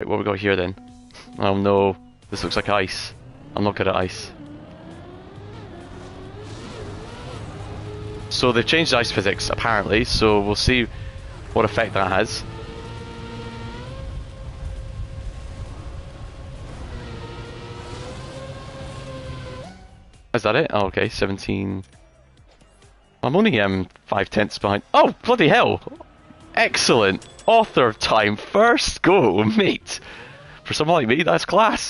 Right, what we got here then? Oh no, this looks like ice. I'm not good at ice. So they've changed ice physics apparently, so we'll see what effect that has. Is that it? Oh, okay, 17. I'm only 5/10 behind. Oh, bloody hell! Excellent! Author time, first go, mate! For someone like me, that's class!